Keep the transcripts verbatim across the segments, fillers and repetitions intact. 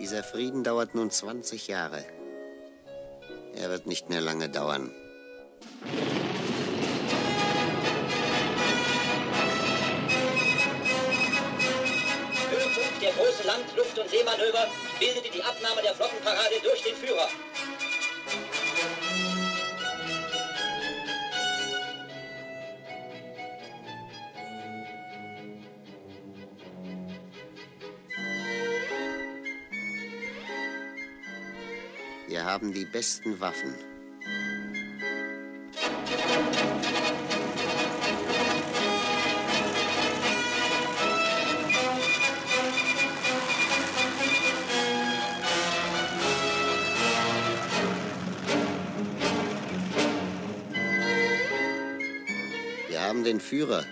Dieser Frieden dauert nun zwanzig Jahre. Er wird nicht mehr lange dauern. Höhepunkt der großen Land-, Luft- und Seemanöver bildete die Abnahme der Flottenparade durch den Führer. Wir haben die besten Waffen. Wir haben den Führer.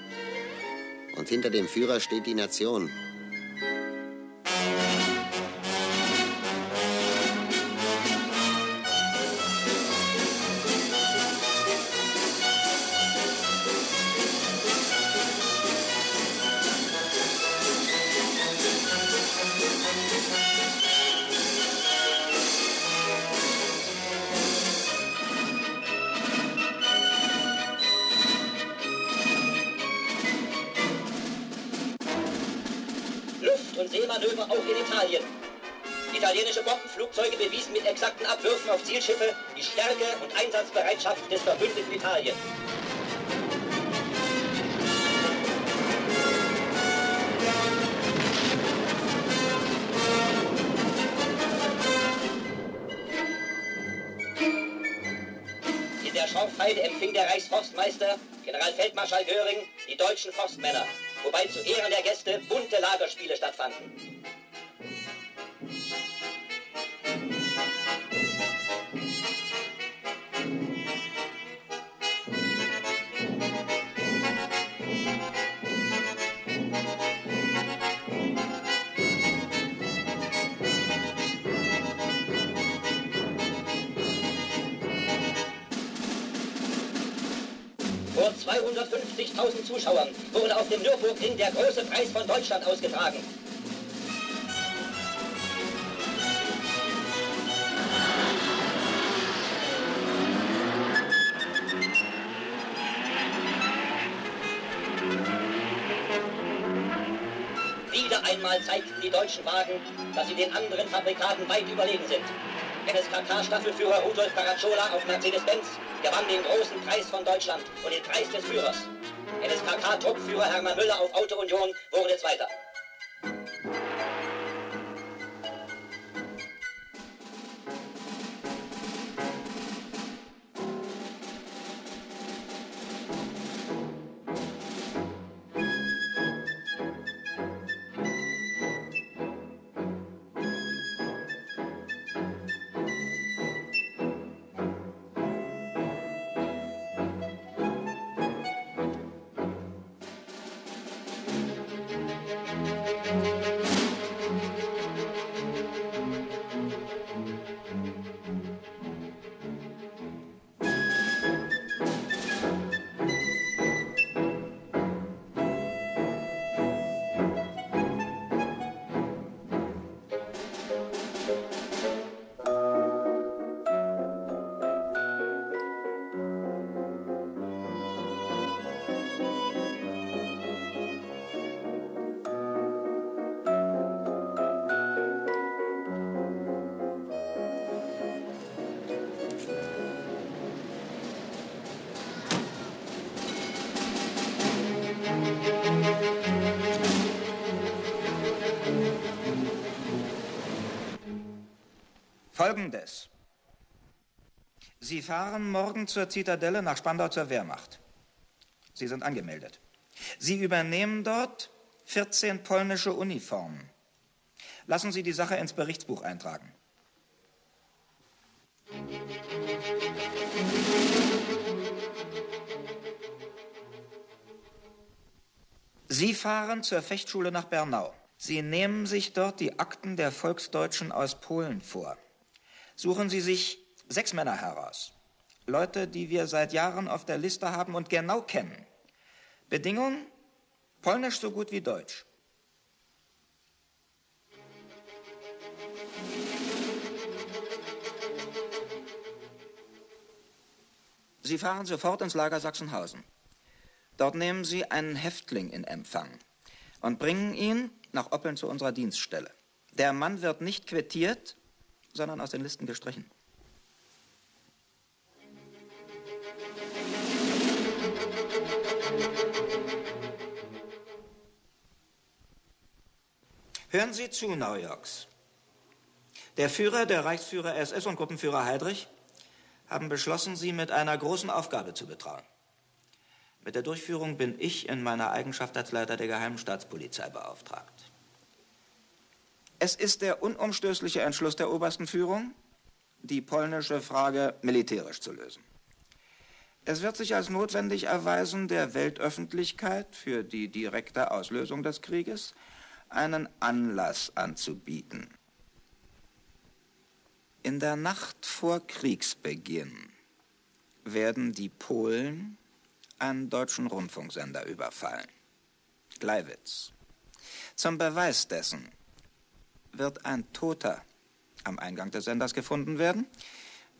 Und hinter dem Führer steht die Nation. Auf Zielschiffe die Stärke und Einsatzbereitschaft des verbündeten Italien. In der Schorfheide empfing der Reichsforstmeister, Generalfeldmarschall Göring, die deutschen Forstmänner, wobei zu Ehren der Gäste bunte Lagerspiele stattfanden. zweihundertfünfzigtausend Zuschauern wurde auf dem Nürburgring der große Preis von Deutschland ausgetragen. Wieder einmal zeigten die deutschen Wagen, dass sie den anderen Fabrikaten weit überlegen sind. N S K K-Staffelführer Rudolf Caracciola auf Mercedes-Benz gewann den großen Preis von Deutschland und den Preis des Führers. N S K K-Truppführer Hermann Müller auf Auto-Union wurde Zweiter. Folgendes. Sie fahren morgen zur Zitadelle nach Spandau zur Wehrmacht. Sie sind angemeldet. Sie übernehmen dort vierzehn polnische Uniformen. Lassen Sie die Sache ins Berichtsbuch eintragen. Sie fahren zur Fechtschule nach Bernau. Sie nehmen sich dort die Akten der Volksdeutschen aus Polen vor. Suchen Sie sich sechs Männer heraus. Leute, die wir seit Jahren auf der Liste haben und genau kennen. Bedingung, polnisch so gut wie deutsch. Sie fahren sofort ins Lager Sachsenhausen. Dort nehmen Sie einen Häftling in Empfang und bringen ihn nach Oppeln zu unserer Dienststelle. Der Mann wird nicht quittiert, sondern aus den Listen gestrichen. Hören Sie zu, Naujoks. Der Führer, der Reichsführer S S und Gruppenführer Heydrich haben beschlossen, Sie mit einer großen Aufgabe zu betrauen. Mit der Durchführung bin ich in meiner Eigenschaft als Leiter der Geheimen Staatspolizei beauftragt. Es ist der unumstößliche Entschluss der obersten Führung, die polnische Frage militärisch zu lösen. Es wird sich als notwendig erweisen, der Weltöffentlichkeit für die direkte Auslösung des Krieges einen Anlass anzubieten. In der Nacht vor Kriegsbeginn werden die Polen einen deutschen Rundfunksender überfallen. Gleiwitz. Zum Beweis dessen wird ein Toter am Eingang des Senders gefunden werden,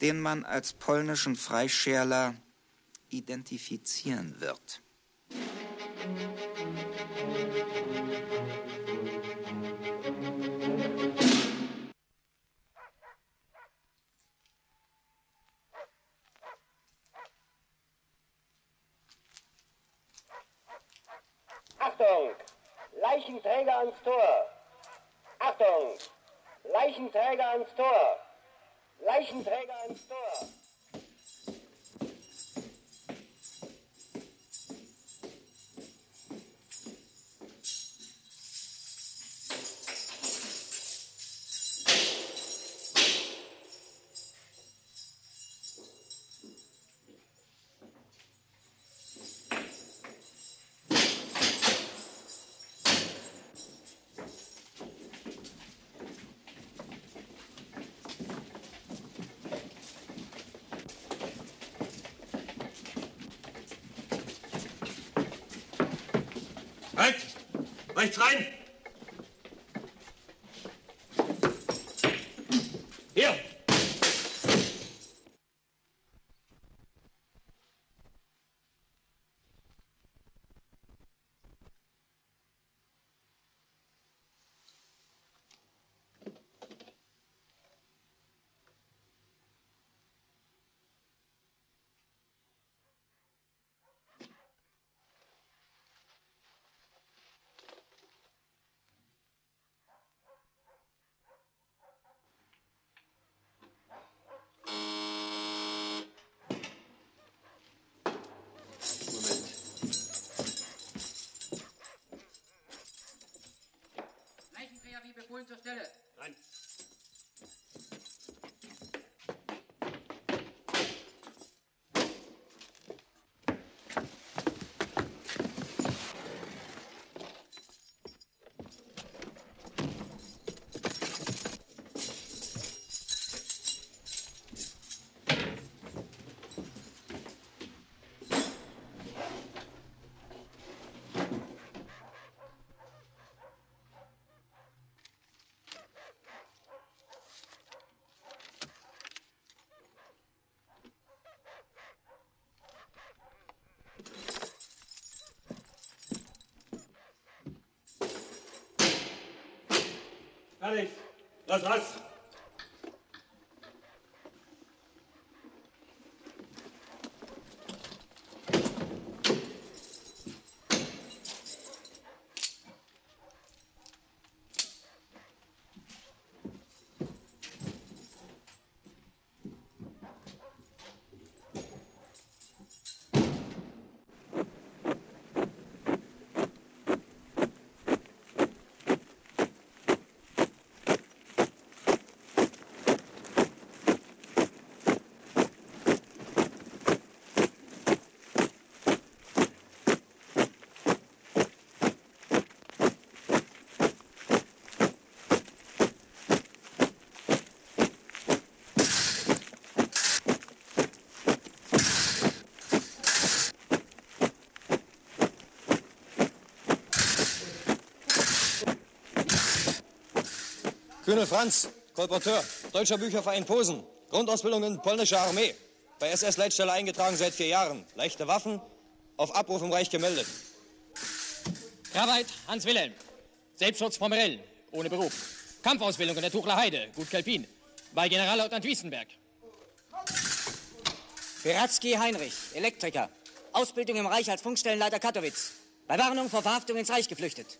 den man als polnischen Freischärler identifizieren wird. Achtung, Leichenträger ans Tor. Achtung, Leichenträger ans Tor. Leichenträger ans Tor. Rechts rein! Hier! Zur Stelle. Nein. Fertig. Das war's. Kühne Franz, Kolporteur, Deutscher Bücherverein Posen, Grundausbildung in polnischer Armee. Bei S S-Leitstelle eingetragen seit vier Jahren. Leichte Waffen, auf Abruf im Reich gemeldet. Arbeit, Hans-Wilhelm. Selbstschutz vom Rell, ohne Beruf. Kampfausbildung in der Tuchler Heide, gut Kelpin. Bei Generalleutnant Wiesenberg. Beratzki Heinrich, Elektriker. Ausbildung im Reich als Funkstellenleiter Katowice. Bei Warnung vor Verhaftung ins Reich geflüchtet.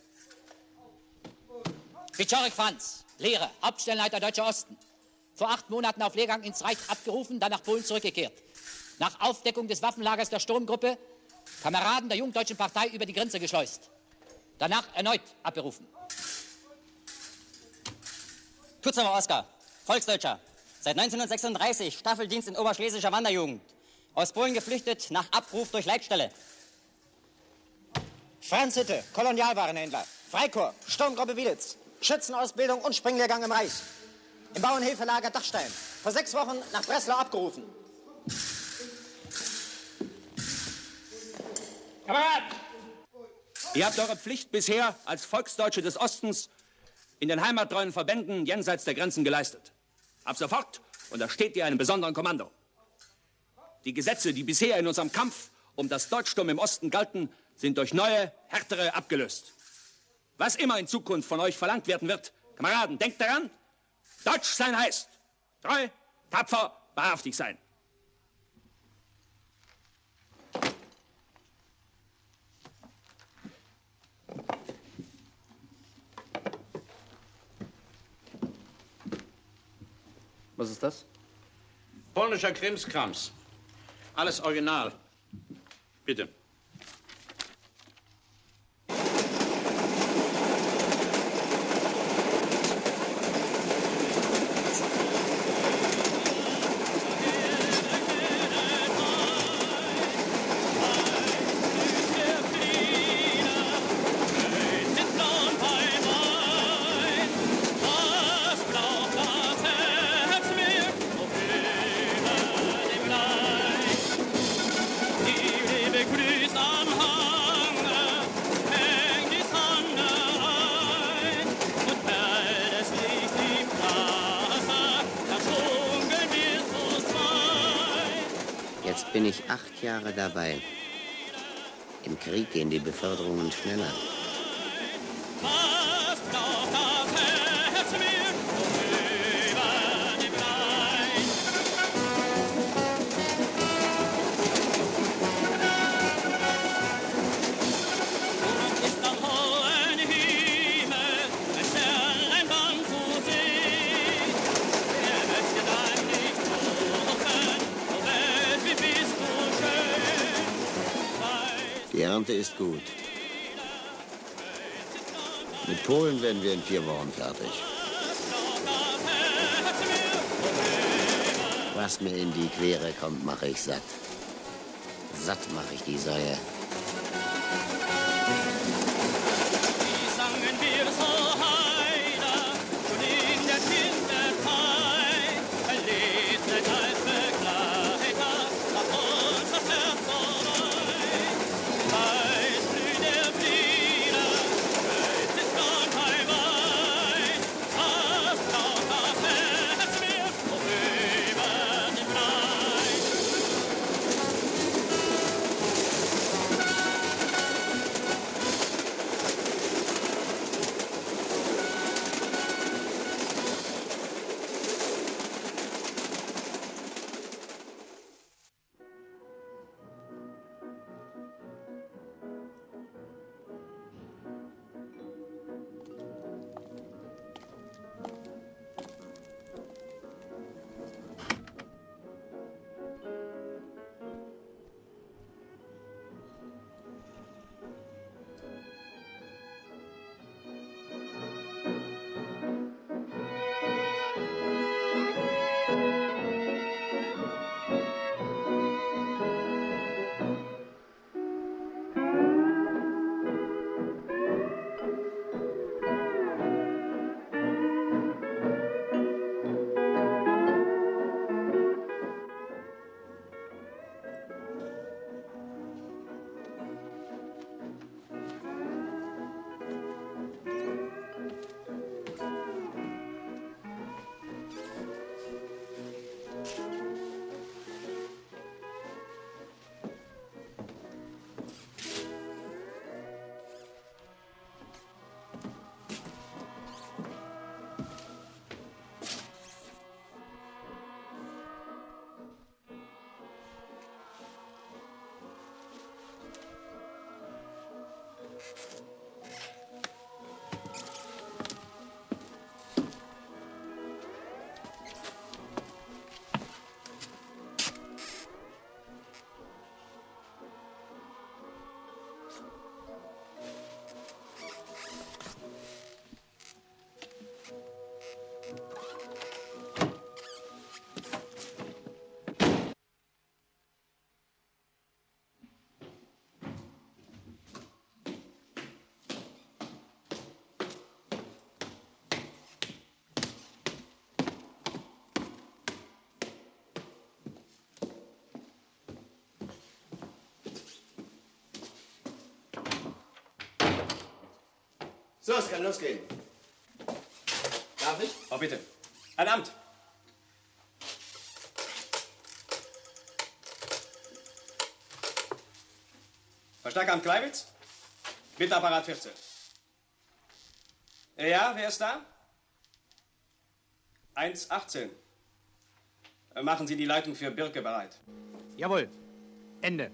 Wiczorek Franz, Lehrer, Hauptstellenleiter Deutscher Osten. Vor acht Monaten auf Lehrgang ins Reich abgerufen, dann nach Polen zurückgekehrt. Nach Aufdeckung des Waffenlagers der Sturmgruppe, Kameraden der Jungdeutschen Partei über die Grenze geschleust. Danach erneut abberufen. Kutzower Oskar, Volksdeutscher. Seit neunzehnhundertsechsunddreißig Staffeldienst in oberschlesischer Wanderjugend. Aus Polen geflüchtet, nach Abruf durch Leitstelle. Franz Hütte, Kolonialwarenhändler. Freikorps, Sturmgruppe Wieditz. Schützenausbildung und Springlehrgang im Reich. Im Bauernhilfelager Dachstein. Vor sechs Wochen nach Breslau abgerufen. Kamerad! Ihr habt eure Pflicht bisher als Volksdeutsche des Ostens in den heimattreuen Verbänden jenseits der Grenzen geleistet. Ab sofort untersteht ihr einem besonderen Kommando. Die Gesetze, die bisher in unserem Kampf um das Deutschtum im Osten galten, sind durch neue, härtere abgelöst. Was immer in Zukunft von euch verlangt werden wird, Kameraden, denkt daran, Deutsch sein heißt treu, tapfer, wahrhaftig sein. Was ist das? Polnischer Krimskrams. Alles original. Bitte. Bin ich acht Jahre dabei. Im Krieg gehen die Beförderungen schneller. Ist gut. Mit Polen werden wir in vier Wochen fertig. Was mir in die Quere kommt, mache ich satt. Satt mache ich die Säue. So, es kann losgehen. Darf ich? Oh, bitte. Ein Amt. Verstärkeramt Gleiwitz. Bitte Apparat vierzehn. Ja, wer ist da? eins achtzehn. Machen Sie die Leitung für Birke bereit. Jawohl. Ende.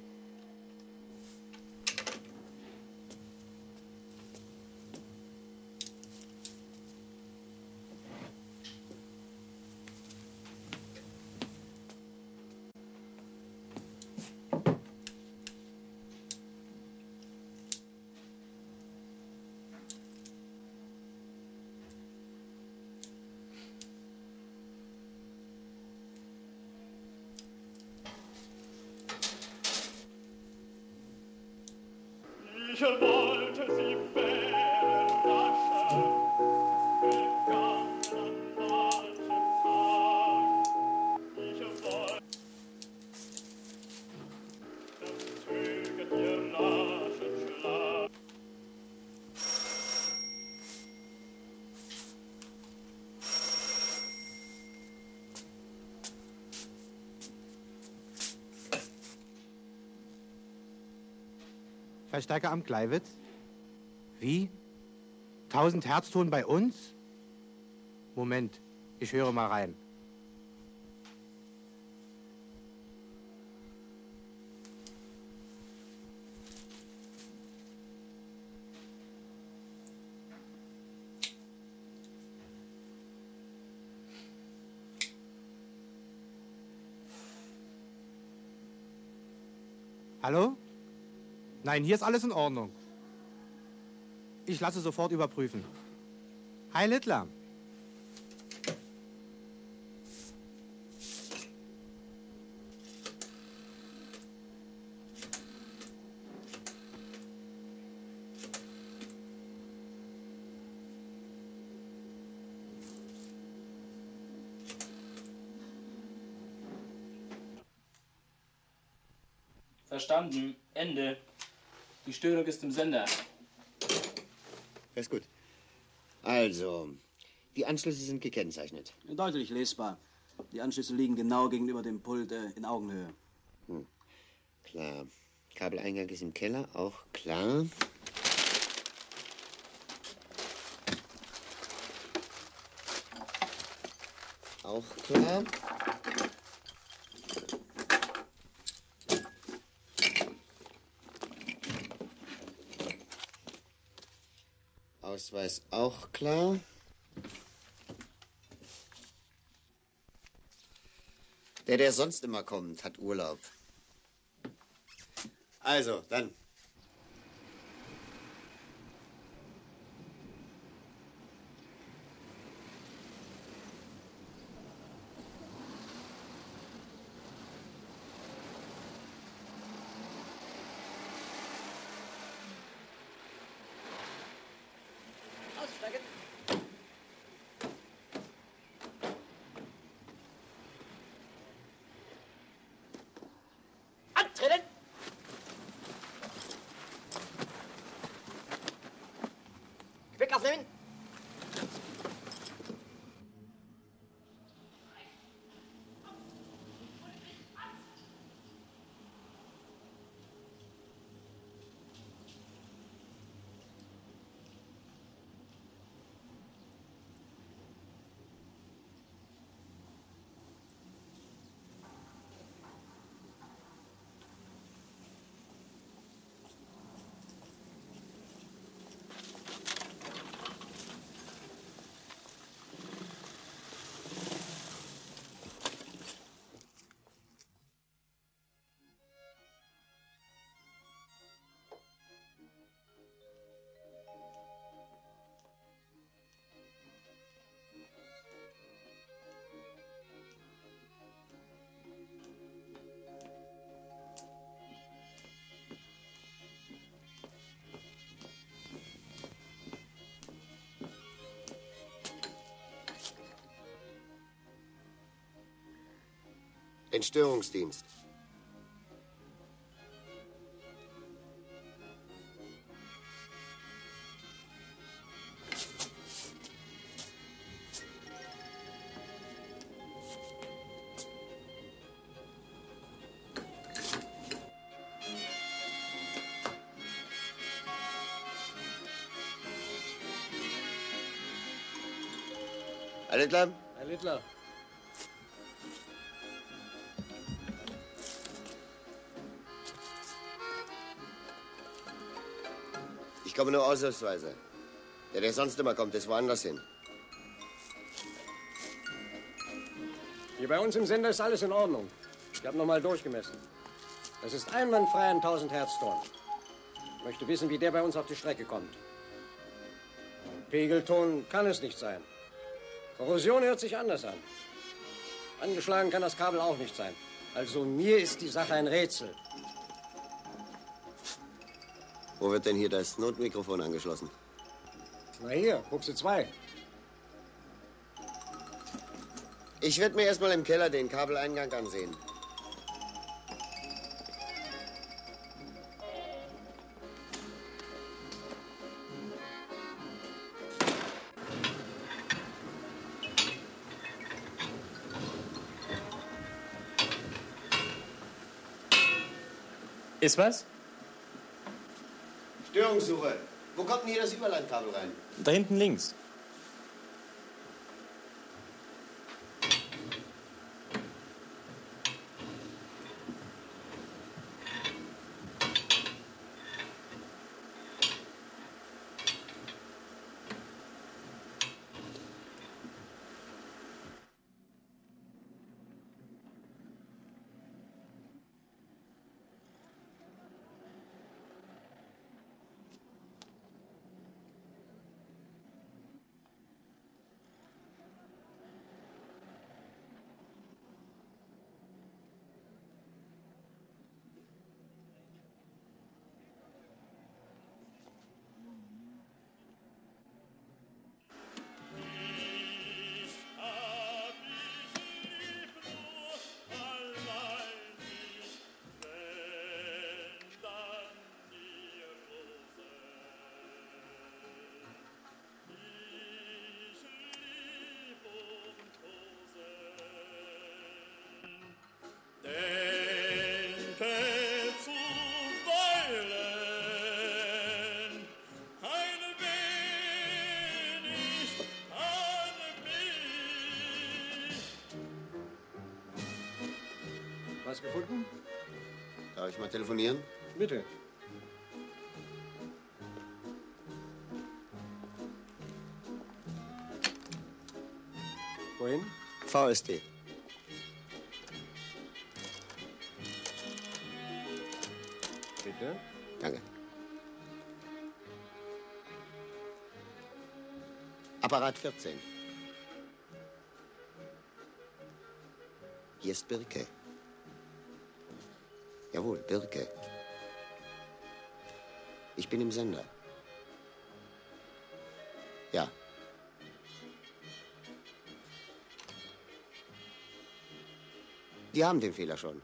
Verstärkeramt Gleiwitz? Wie? tausend Herzton bei uns? Moment, ich höre mal rein. Hallo? Nein, hier ist alles in Ordnung. Ich lasse sofort überprüfen. Heil Hitler. Verstanden. Ende. Die Störung ist im Sender. Das ist gut. Also, die Anschlüsse sind gekennzeichnet. Deutlich lesbar. Die Anschlüsse liegen genau gegenüber dem Pult äh, in Augenhöhe. Hm. Klar. Kabeleingang ist im Keller, auch klar. Auch klar. Ausweis auch klar. Der, der sonst immer kommt, hat Urlaub. Also, dann. Entstörungsdienst. Herr Littler? Herr Littler. Ich komme nur ausnahmsweise. Der, der sonst immer kommt, ist woanders hin. Hier bei uns im Sender ist alles in Ordnung. Ich habe noch mal durchgemessen. Das ist einwandfrei an tausend Hertz Ton. Ich möchte wissen, wie der bei uns auf die Strecke kommt. Pegelton kann es nicht sein. Korrosion hört sich anders an. Angeschlagen kann das Kabel auch nicht sein. Also mir ist die Sache ein Rätsel. Wo wird denn hier das Notmikrofon angeschlossen? Na hier, Buchse zwei. Ich werde mir erstmal im Keller den Kabeleingang ansehen. Ist was? Störungssuche. Wo kommt denn hier das Überlandkabel rein? Da hinten links. Gefunden? Darf ich mal telefonieren? Bitte. Wohin? V S D. Bitte? Danke. Apparat vierzehn. Hier ist Birke. Jawohl, Birke. Ich bin im Sender. Ja. Die haben den Fehler schon.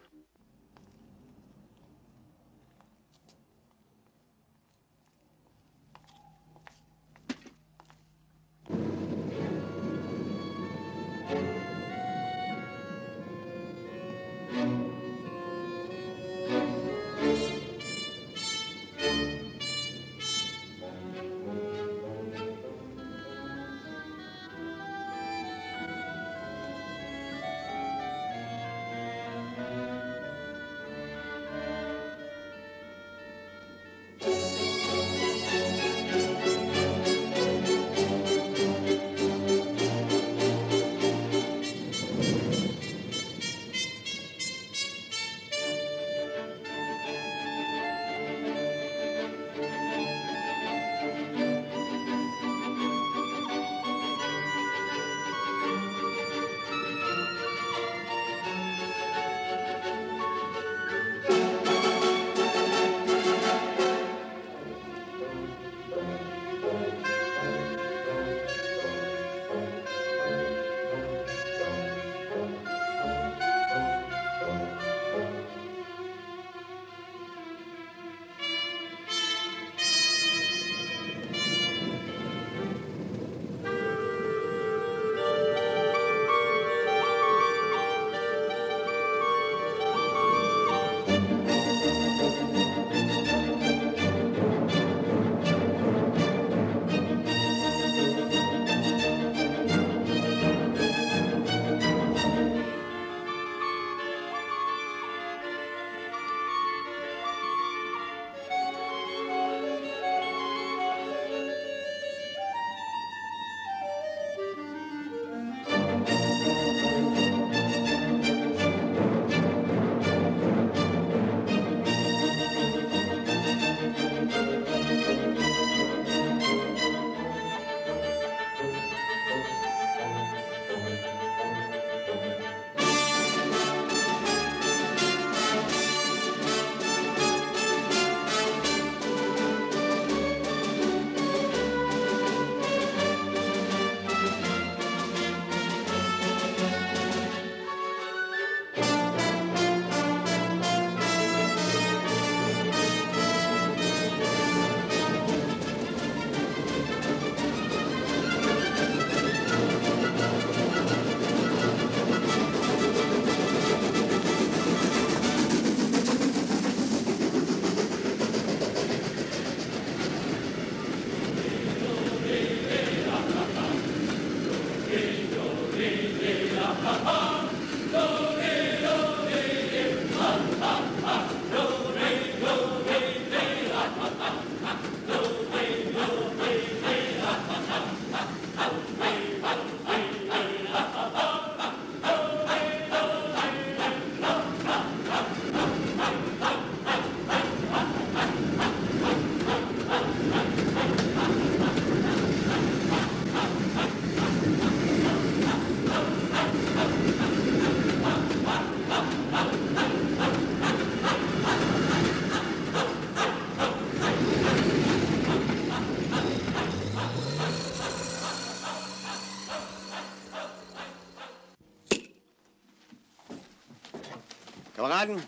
Kameraden,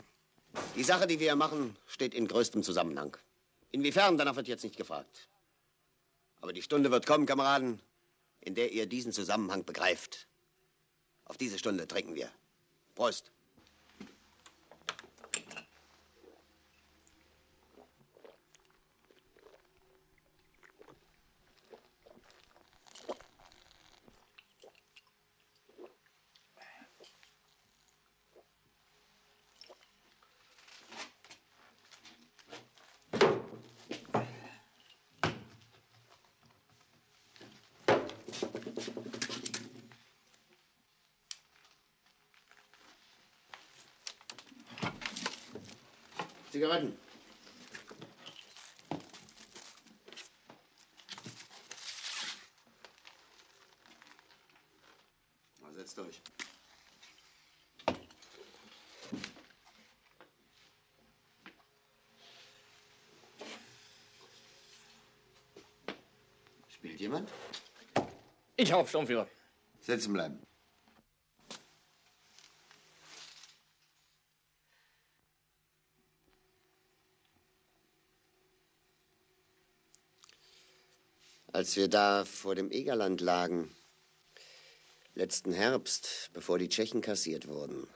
die Sache, die wir hier machen, steht in größtem Zusammenhang. Inwiefern, danach wird jetzt nicht gefragt. Aber die Stunde wird kommen, Kameraden, in der ihr diesen Zusammenhang begreift. Auf diese Stunde trinken wir. Prost. Zigaretten. Na, setzt euch. Spielt jemand? Ich hoffe schon wieder. Sitzen bleiben. Als wir da vor dem Egerland lagen, letzten Herbst, bevor die Tschechen kassiert wurden,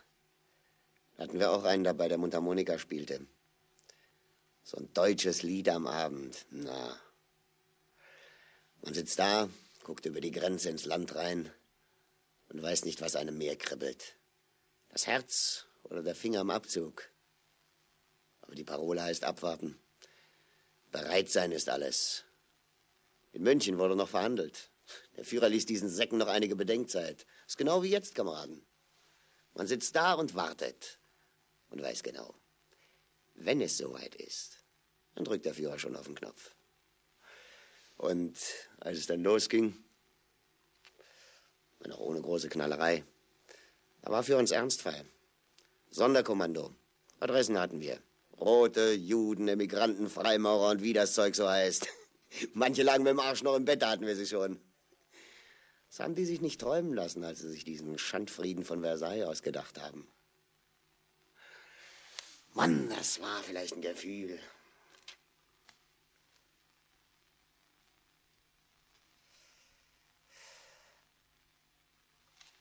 hatten wir auch einen dabei, der Mundharmonika spielte. So ein deutsches Lied am Abend, na. Man sitzt da, guckt über die Grenze ins Land rein und weiß nicht, was einem mehr kribbelt. Das Herz oder der Finger am Abzug. Aber die Parole heißt abwarten. Bereit sein ist alles. In München wurde noch verhandelt. Der Führer ließ diesen Säcken noch einige Bedenkzeit. Ist genau wie jetzt, Kameraden. Man sitzt da und wartet und weiß genau, wenn es soweit ist, dann drückt der Führer schon auf den Knopf. Und als es dann losging, wenn auch ohne große Knallerei, da war für uns Ernstfall. Sonderkommando. Adressen hatten wir. Rote, Juden, Emigranten, Freimaurer und wie das Zeug so heißt. Manche lagen mit dem Arsch noch im Bett, da hatten wir sie schon. Das haben die sich nicht träumen lassen, als sie sich diesen Schandfrieden von Versailles ausgedacht haben. Mann, das war vielleicht ein Gefühl.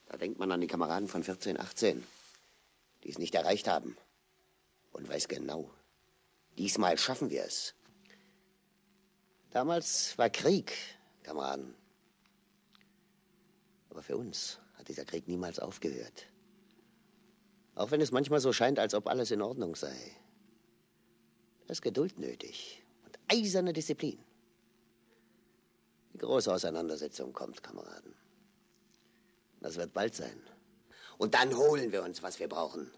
Da denkt man an die Kameraden von vierzehn, achtzehn, die es nicht erreicht haben. Und weiß genau, diesmal schaffen wir es. Damals war Krieg, Kameraden. Aber für uns hat dieser Krieg niemals aufgehört. Auch wenn es manchmal so scheint, als ob alles in Ordnung sei. Da ist Geduld nötig und eiserne Disziplin. Die große Auseinandersetzung kommt, Kameraden. Das wird bald sein. Und dann holen wir uns, was wir brauchen.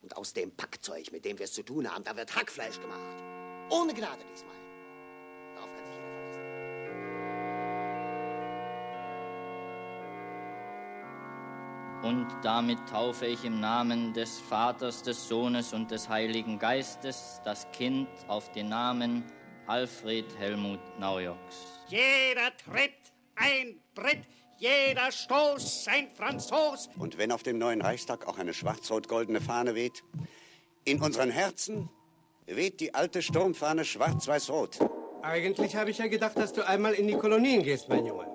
Und aus dem Packzeug, mit dem wir es zu tun haben, da wird Hackfleisch gemacht. Ohne Gnade diesmal. Und damit taufe ich im Namen des Vaters, des Sohnes und des Heiligen Geistes das Kind auf den Namen Alfred Helmut Naujoks. Jeder Tritt ein Brit, jeder Stoß ein Franzos. Und wenn auf dem neuen Reichstag auch eine schwarz-rot-goldene Fahne weht, in unseren Herzen weht die alte Sturmfahne schwarz-weiß-rot. Eigentlich habe ich ja gedacht, dass du einmal in die Kolonien gehst, mein Junge.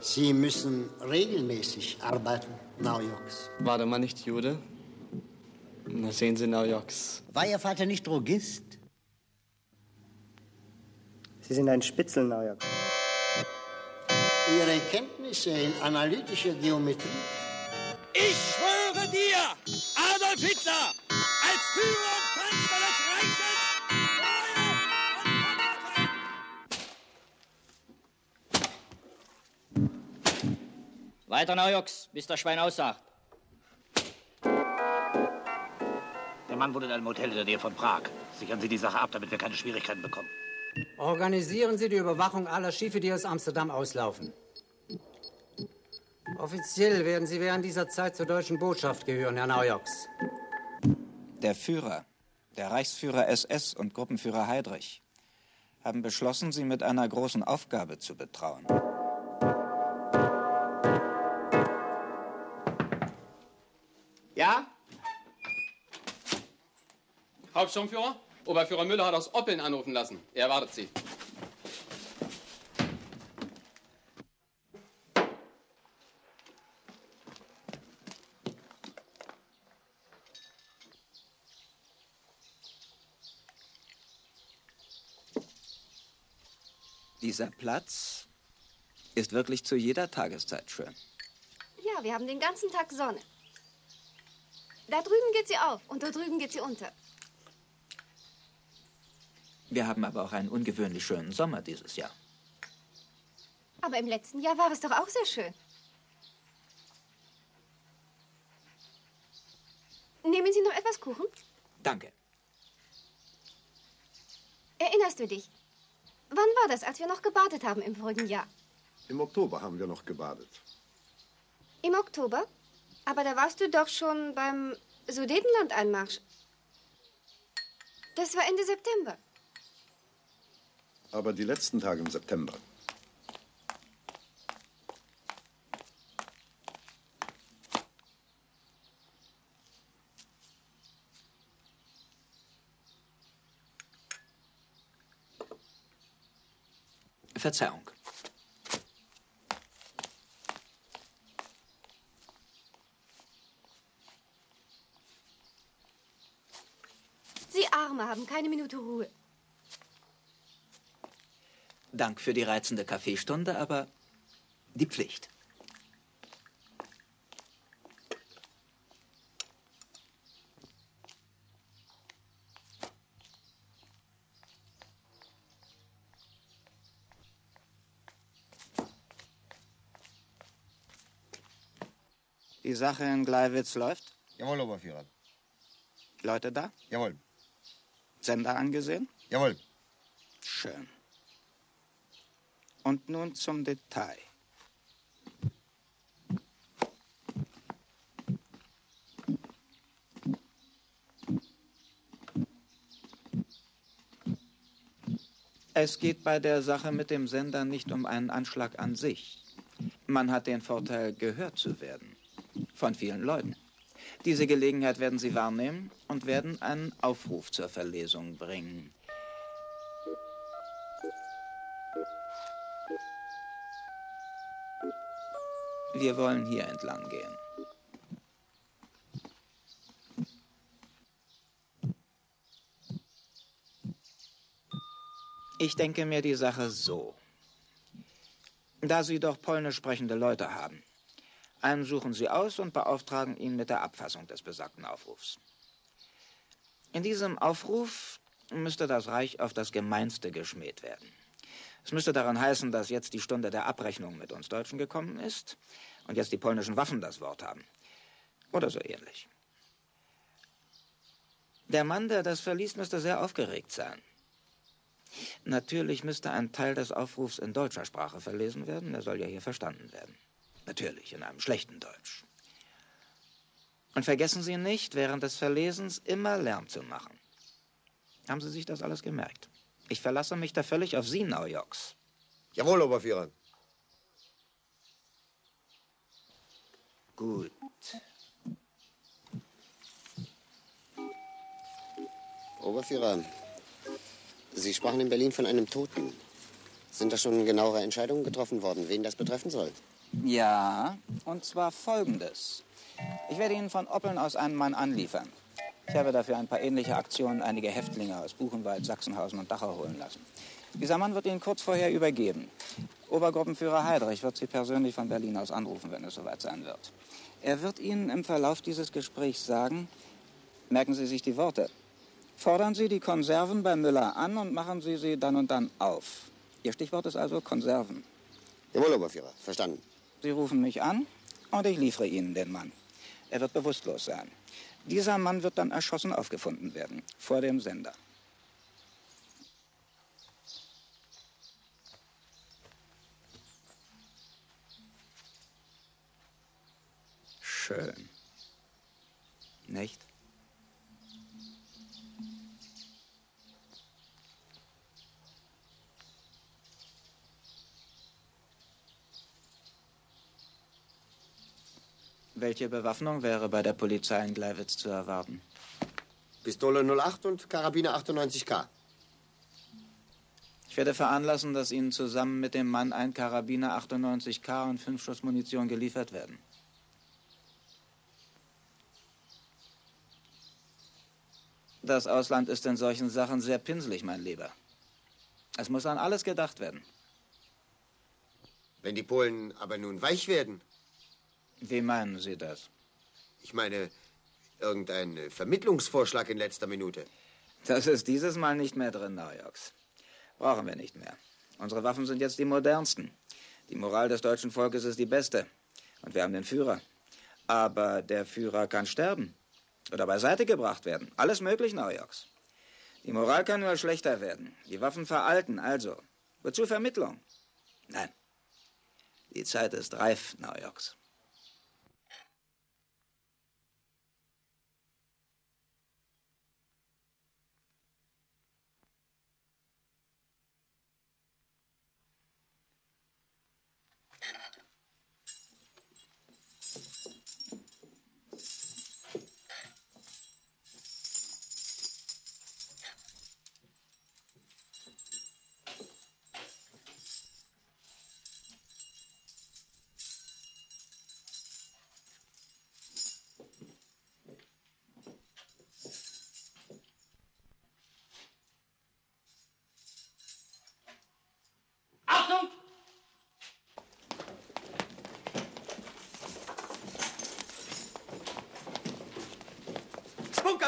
Sie müssen regelmäßig arbeiten, Naujoks. War der Mann nicht Jude? Na sehen Sie, Naujoks. War Ihr Vater nicht Drogist? Sie sind ein Spitzel, Naujoks. Ihre Kenntnisse in analytischer Geometrie. Ich schwöre dir, Adolf Hitler, als Führer und Kanzler des Reiches, weiter, Naujoks, bis das Schwein aussagt. Der Mann wurde in einem Hotel in der Nähe von Prag. Sichern Sie die Sache ab, damit wir keine Schwierigkeiten bekommen. Organisieren Sie die Überwachung aller Schiffe, die aus Amsterdam auslaufen. Offiziell werden Sie während dieser Zeit zur deutschen Botschaft gehören, Herr Naujoks. Der Führer, der Reichsführer S S und Gruppenführer Heydrich, haben beschlossen, sie mit einer großen Aufgabe zu betrauen. Ja? Hauptsturmführer, Oberführer Müller hat aus Oppeln anrufen lassen. Er erwartet Sie. Dieser Platz ist wirklich zu jeder Tageszeit schön. Ja, wir haben den ganzen Tag Sonne. Da drüben geht sie auf und da drüben geht sie unter. Wir haben aber auch einen ungewöhnlich schönen Sommer dieses Jahr. Aber im letzten Jahr war es doch auch sehr schön. Nehmen Sie noch etwas Kuchen? Danke. Erinnerst du dich? Wann war das, als wir noch gebadet haben im vorigen Jahr? Im Oktober haben wir noch gebadet. Im Oktober? Aber da warst du doch schon beim Sudetenland-Einmarsch. Das war Ende September. Aber die letzten Tage im September. Verzeihung. Sie Arme haben keine Minute Ruhe. Dank für die reizende Kaffeestunde, aber die Pflicht. Die Sache in Gleiwitz läuft? Jawohl, Oberführer. Leute da? Jawohl. Sender angesehen? Jawohl. Schön. Und nun zum Detail. Es geht bei der Sache mit dem Sender nicht um einen Anschlag an sich. Man hat den Vorteil, gehört zu werden. Von vielen Leuten. Diese Gelegenheit werden Sie wahrnehmen und werden einen Aufruf zur Verlesung bringen. Wir wollen hier entlang gehen. Ich denke mir die Sache so. Da Sie doch polnisch sprechende Leute haben, einen suchen Sie aus und beauftragen ihn mit der Abfassung des besagten Aufrufs. In diesem Aufruf müsste das Reich auf das Gemeinste geschmäht werden. Es müsste daran heißen, dass jetzt die Stunde der Abrechnung mit uns Deutschen gekommen ist und jetzt die polnischen Waffen das Wort haben. Oder so ähnlich. Der Mann, der das verliest, müsste sehr aufgeregt sein. Natürlich müsste ein Teil des Aufrufs in deutscher Sprache verlesen werden. Er soll ja hier verstanden werden. Natürlich, in einem schlechten Deutsch. Und vergessen Sie nicht, während des Verlesens immer Lärm zu machen. Haben Sie sich das alles gemerkt? Ich verlasse mich da völlig auf Sie, Naujoks. Jawohl, Oberführer. Gut. Oberführer, Sie sprachen in Berlin von einem Toten. Sind da schon genauere Entscheidungen getroffen worden, wen das betreffen soll? Ja, und zwar Folgendes. Ich werde Ihnen von Oppeln aus einen Mann anliefern. Ich habe dafür ein paar ähnliche Aktionen einige Häftlinge aus Buchenwald, Sachsenhausen und Dachau holen lassen. Dieser Mann wird Ihnen kurz vorher übergeben. Obergruppenführer Heydrich wird Sie persönlich von Berlin aus anrufen, wenn es soweit sein wird. Er wird Ihnen im Verlauf dieses Gesprächs sagen, merken Sie sich die Worte, fordern Sie die Konserven bei Müller an und machen Sie sie dann und dann auf. Ihr Stichwort ist also Konserven. Jawohl, Oberführer, verstanden. Sie rufen mich an und ich liefere Ihnen den Mann. Er wird bewusstlos sein. Dieser Mann wird dann erschossen aufgefunden werden, vor dem Sender. Schön. Nicht? Welche Bewaffnung wäre bei der Polizei in Gleiwitz zu erwarten? Pistole null acht und Karabiner achtundneunzig K. Ich werde veranlassen, dass Ihnen zusammen mit dem Mann ein Karabiner achtundneunzig K und fünf Schuss Munition geliefert werden. Das Ausland ist in solchen Sachen sehr pinselig, mein Lieber. Es muss an alles gedacht werden. Wenn die Polen aber nun weich werden... Wie meinen Sie das? Ich meine, irgendein Vermittlungsvorschlag in letzter Minute. Das ist dieses Mal nicht mehr drin, Naujoks. Brauchen wir nicht mehr. Unsere Waffen sind jetzt die modernsten. Die Moral des deutschen Volkes ist die beste. Und wir haben den Führer. Aber der Führer kann sterben. Oder beiseite gebracht werden. Alles möglich, Naujoks. Die Moral kann nur schlechter werden. Die Waffen veralten, also. Wozu Vermittlung? Nein. Die Zeit ist reif, Naujoks.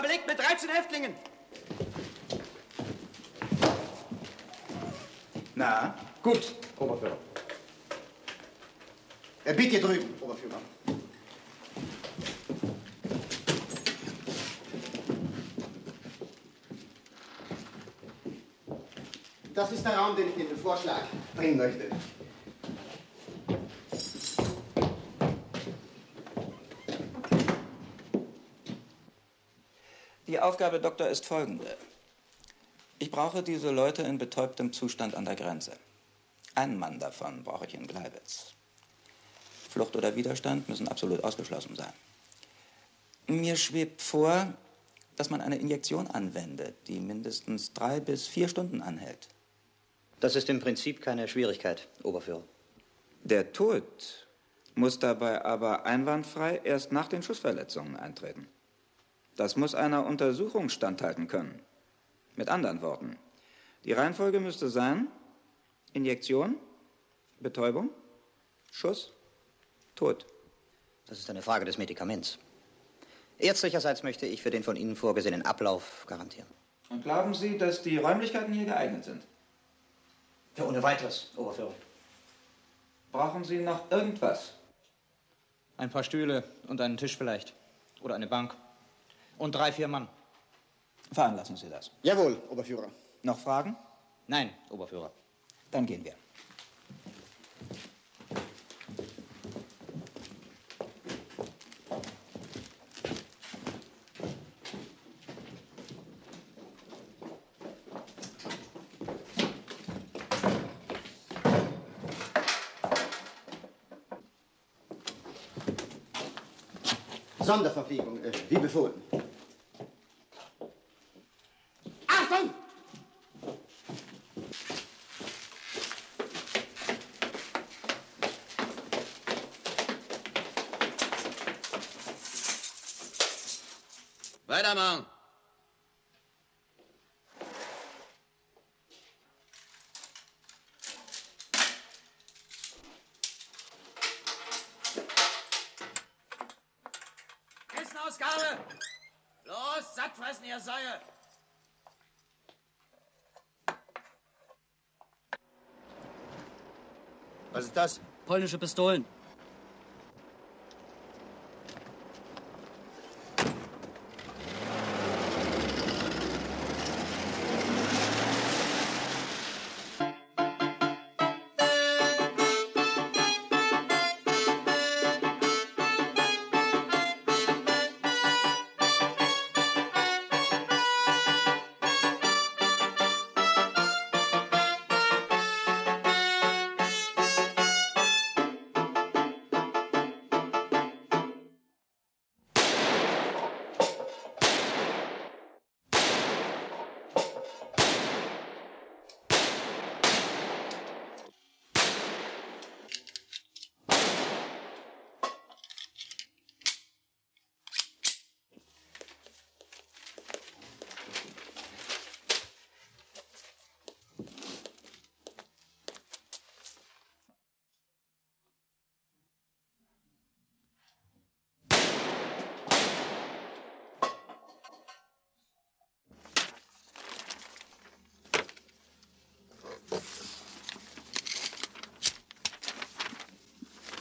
Belegt mit dreizehn Häftlingen. Na, gut, Oberführer. Er biegt hier drüben, Oberführer. Das ist der Raum, den ich in den Vorschlag bringen möchte. Die Aufgabe, Doktor, ist folgende. Ich brauche diese Leute in betäubtem Zustand an der Grenze. Einen Mann davon brauche ich in Gleiwitz. Flucht oder Widerstand müssen absolut ausgeschlossen sein. Mir schwebt vor, dass man eine Injektion anwendet, die mindestens drei bis vier Stunden anhält. Das ist im Prinzip keine Schwierigkeit, Oberführer. Der Tod muss dabei aber einwandfrei erst nach den Schussverletzungen eintreten. Das muss einer Untersuchung standhalten können. Mit anderen Worten, die Reihenfolge müsste sein, Injektion, Betäubung, Schuss, Tod. Das ist eine Frage des Medikaments. Ärztlicherseits möchte ich für den von Ihnen vorgesehenen Ablauf garantieren. Und glauben Sie, dass die Räumlichkeiten hier geeignet sind? Ja, ohne weiteres, Oberführer. Brauchen Sie noch irgendwas? Ein paar Stühle und einen Tisch vielleicht. Oder eine Bank. Und drei, vier Mann. Veranlassen Sie das. Jawohl, Oberführer. Noch Fragen? Nein, Oberführer. Dann gehen wir. Sonderverpflegung, äh, wie befohlen. Essenausgabe! Los, satt fressen, ihr Säue! Was ist das? Polnische Pistolen.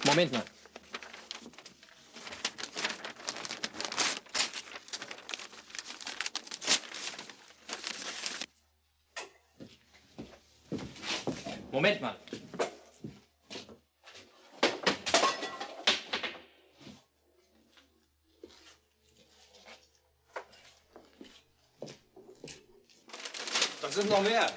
Moment mal. Moment mal. Das sind noch mehr.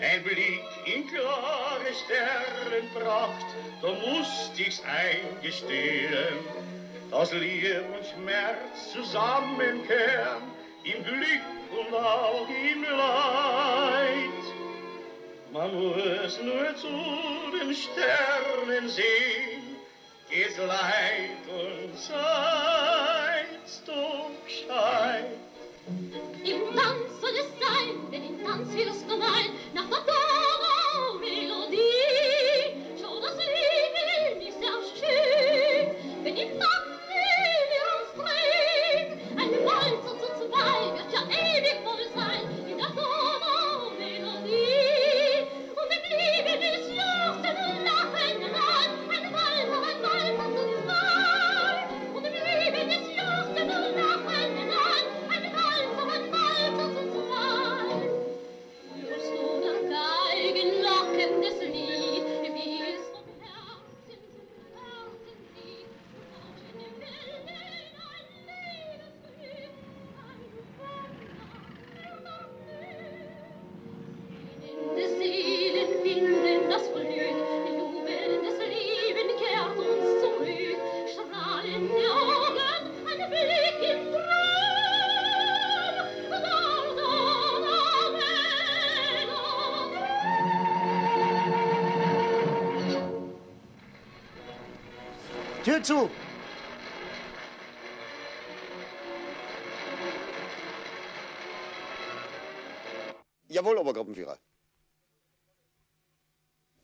Ein Blick in klare Sternenpracht, da musst ich's eingestehen, dass Liebe und Schmerz zusammenkehren, im Glück und auch im Leid. Man muss nur zu den Sternen sehen, geht's Leid und seid's doch gescheit. Im Tanz soll es sein, denn im Tanz wirst du mein, nach der Tarau Melodie. Schau, das Leben ist erst schön, wenn im Tanz sehen wir uns drehen. Ein Walz und zu zwei wird ja ewig voll sein, in der Tarau Melodie. Und im Leben willst du schluchten und lachen ran, ein Walz, ein Walz und zu zwei. Und im Leben willst du schluchten und lachen ran. Tür zu! Jawohl, Obergruppenführer.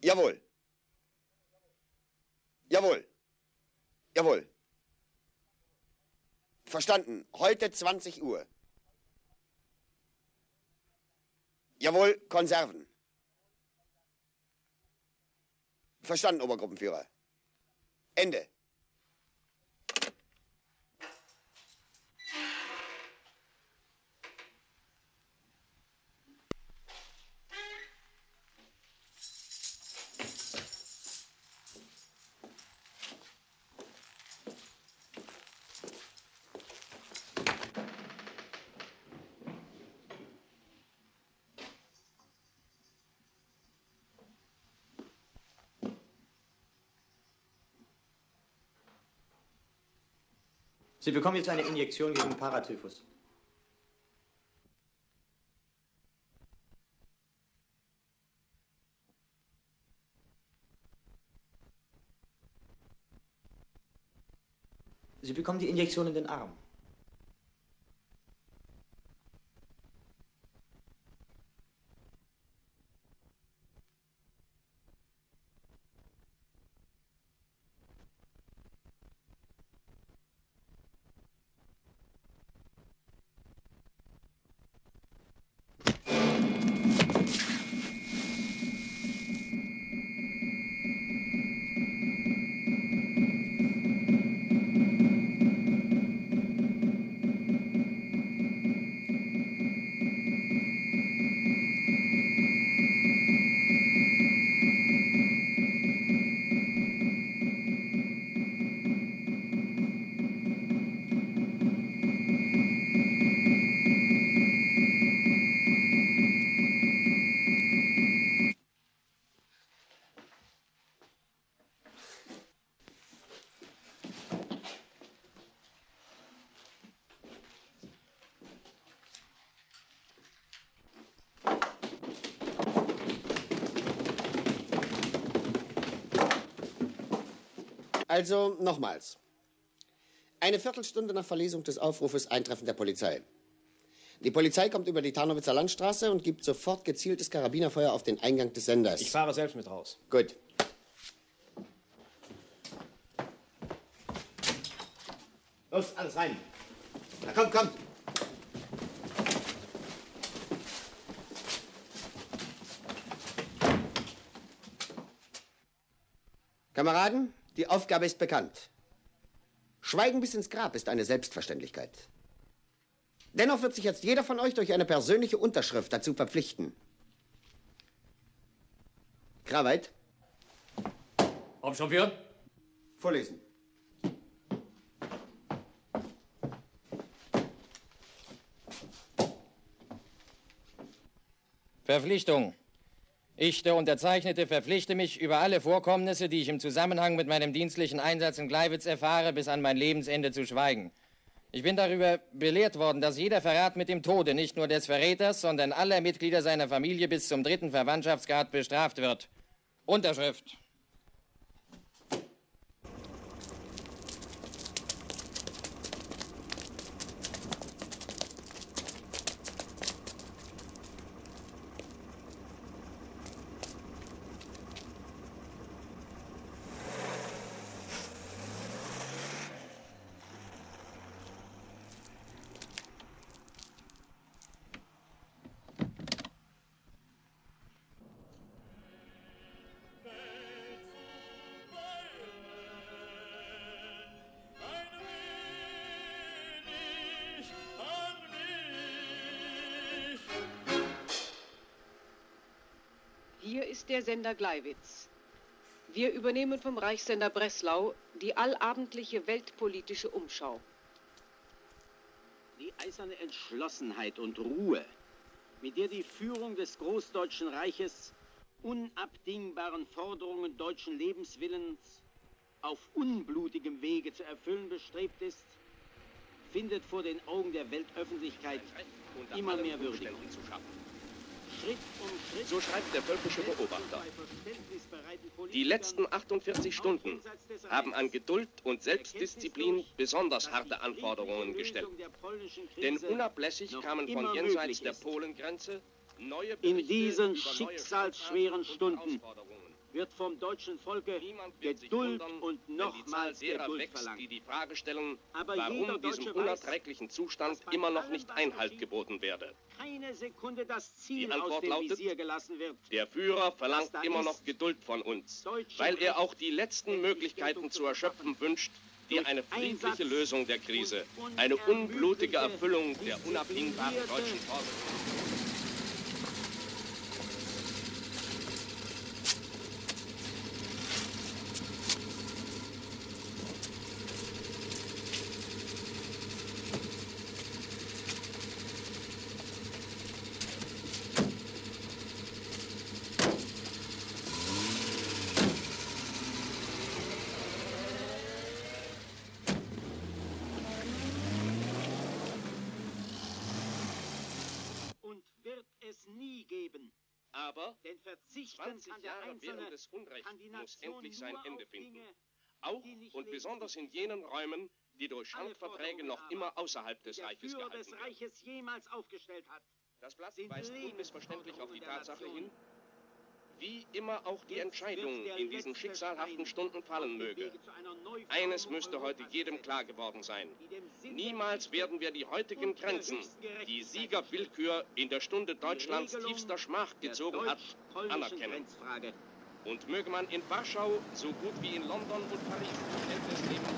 Jawohl. Jawohl. Jawohl. Verstanden. Heute zwanzig Uhr. Jawohl, Konserven. Verstanden, Obergruppenführer. Ende. Sie bekommen jetzt eine Injektion gegen Paratyphus. Sie bekommen die Injektion in den Arm. Also nochmals. Eine Viertelstunde nach Verlesung des Aufrufes Eintreffen der Polizei. Die Polizei kommt über die Tarnowitzer Landstraße und gibt sofort gezieltes Karabinerfeuer auf den Eingang des Senders. Ich fahre selbst mit raus. Gut. Los, alles rein. Na komm, komm. Kameraden, die Aufgabe ist bekannt. Schweigen bis ins Grab ist eine Selbstverständlichkeit. Dennoch wird sich jetzt jeder von euch durch eine persönliche Unterschrift dazu verpflichten. Kraweit. Haben schon wir? Vorlesen. Verpflichtung. Ich, der Unterzeichnete, verpflichte mich, über alle Vorkommnisse, die ich im Zusammenhang mit meinem dienstlichen Einsatz in Gleiwitz erfahre, bis an mein Lebensende zu schweigen. Ich bin darüber belehrt worden, dass jeder Verrat mit dem Tode nicht nur des Verräters, sondern aller Mitglieder seiner Familie bis zum dritten Verwandtschaftsgrad bestraft wird. Unterschrift. Der Sender Gleiwitz. Wir übernehmen vom Reichssender Breslau die allabendliche weltpolitische Umschau. Die eiserne Entschlossenheit und Ruhe, mit der die Führung des Großdeutschen Reiches unabdingbaren Forderungen deutschen Lebenswillens auf unblutigem Wege zu erfüllen bestrebt ist, findet vor den Augen der Weltöffentlichkeit immer mehr Würdigung. Schritt um Schritt. So schreibt der völkische Beobachter. Die letzten achtundvierzig Stunden haben an Geduld und Selbstdisziplin besonders harte Anforderungen gestellt. Denn unablässig kamen von jenseits der Polengrenze neue Berichte. In diesen schicksalsschweren Stunden wird vom deutschen Volke Geduld und nochmals Geduld verlangt, die die Frage stellen, warum diesem unerträglichen Zustand immer noch nicht Einhalt geboten werde. Keine Sekunde das Ziel aus dem Visier gelassen wird. Der Führer verlangt immer noch Geduld von uns, weil er auch die letzten Möglichkeiten zu erschöpfen wünscht, die eine friedliche Lösung der Krise, eine unblutige Erfüllung der unabdingbaren deutschen Forderungen. zwanzig Jahre während des Unrechts muss endlich sein Ende finden. Auch und besonders in jenen Räumen, die durch Schandverträge noch immer außerhalb des Reiches gehalten werden. Das Blatt weist unmissverständlich auf die Tatsache hin, wie immer auch die Entscheidung in diesen schicksalhaften Stunden fallen möge. Eines müsste heute jedem klar geworden sein. Niemals werden wir die heutigen Grenzen, die Siegerwillkür in der Stunde Deutschlands tiefster Schmach gezogen hat, anerkennen. Und möge man in Warschau so gut wie in London und Paris Verständnis leben.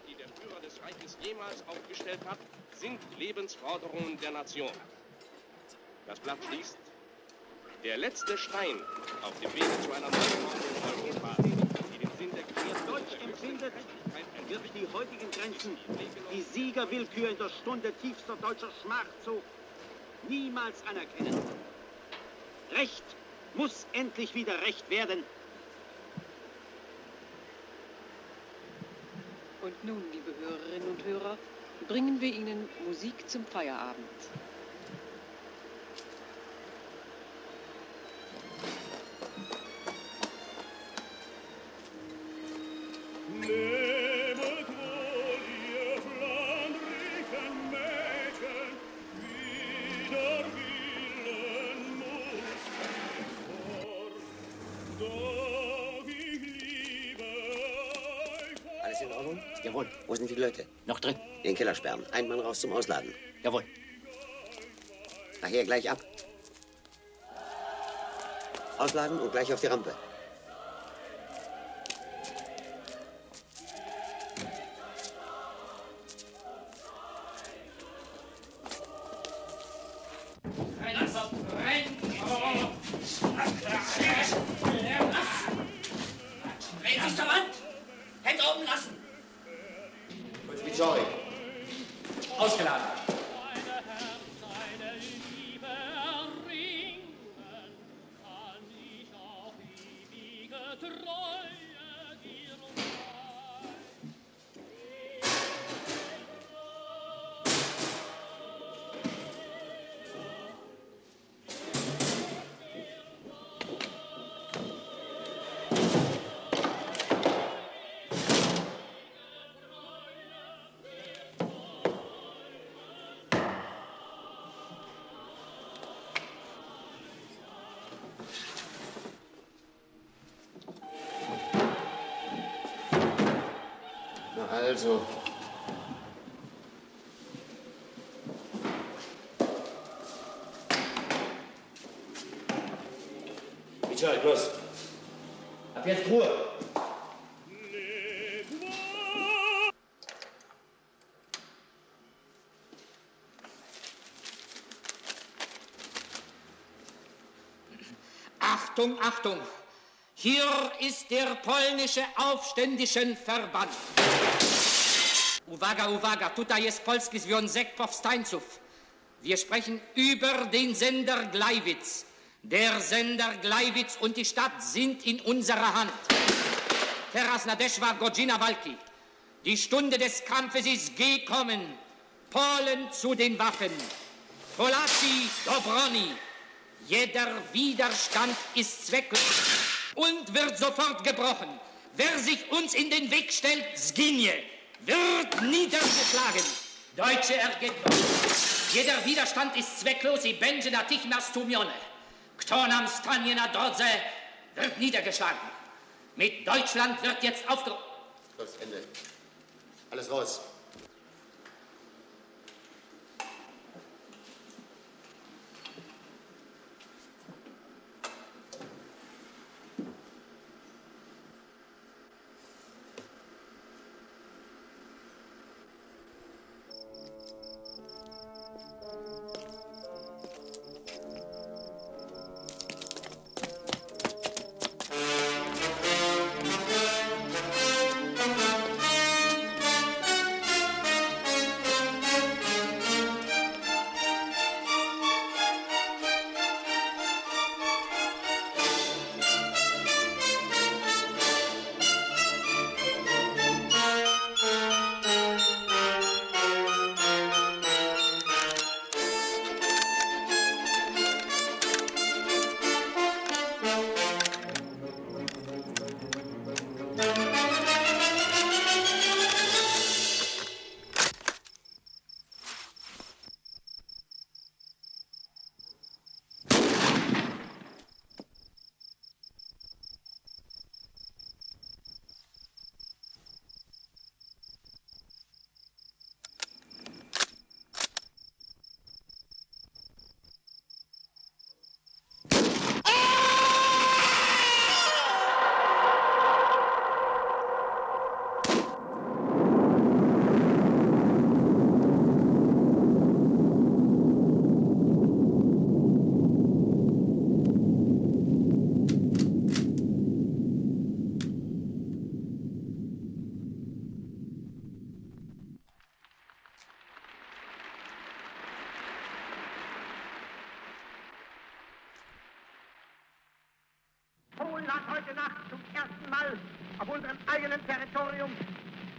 Forderungen, die der Führer des Reiches jemals aufgestellt hat, sind Lebensforderungen der Nation. Das Blatt schließt. Der letzte Stein auf dem Wege zu einer neuen Ordnung Europas, die den Sinn der Gesellschaft deutlich empfindet, wird die heutigen Grenzen, die Siegerwillkür in der Stunde tiefster deutscher Schmachzucht, niemals anerkennen. Recht muss endlich wieder Recht werden. Und nun, liebe Hörerinnen und Hörer, bringen wir Ihnen Musik zum Feierabend. Jawohl. Wo sind die Leute? Noch drin. Den Keller sperren. Ein Mann raus zum Ausladen. Jawohl. Nachher gleich ab. Ausladen und gleich auf die Rampe. Also. Michael, los. Ab jetzt Ruhe. Achtung, Achtung. Hier ist der polnische Aufständische Verband. Uwaga, uwaga, tutaj jest polski związek powstańców. Wir sprechen über den Sender Gleiwitz. Der Sender Gleiwitz und die Stadt sind in unserer Hand. Teraz nadeszła godzina walki. Die Stunde des Kampfes ist gekommen. Polen zu den Waffen. Polacy do broni. Jeder Widerstand ist zwecklos und wird sofort gebrochen. Wer sich uns in den Weg stellt, zginie. Wird niedergeschlagen. Deutsche Ergebung. Jeder Widerstand ist zwecklos I będzie natychmiast stłumiony. Kto nam stanie na drodze, wird niedergeschlagen. Mit Deutschland wird jetzt aufgerufen. Schluss, Ende. Alles raus. Deutschland heute Nacht zum ersten Mal auf unserem eigenen Territorium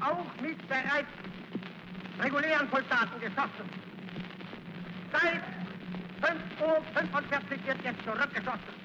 auch mit bereits regulären Soldaten geschossen. Seit fünf Uhr fünfundvierzig wird jetzt zurückgeschossen.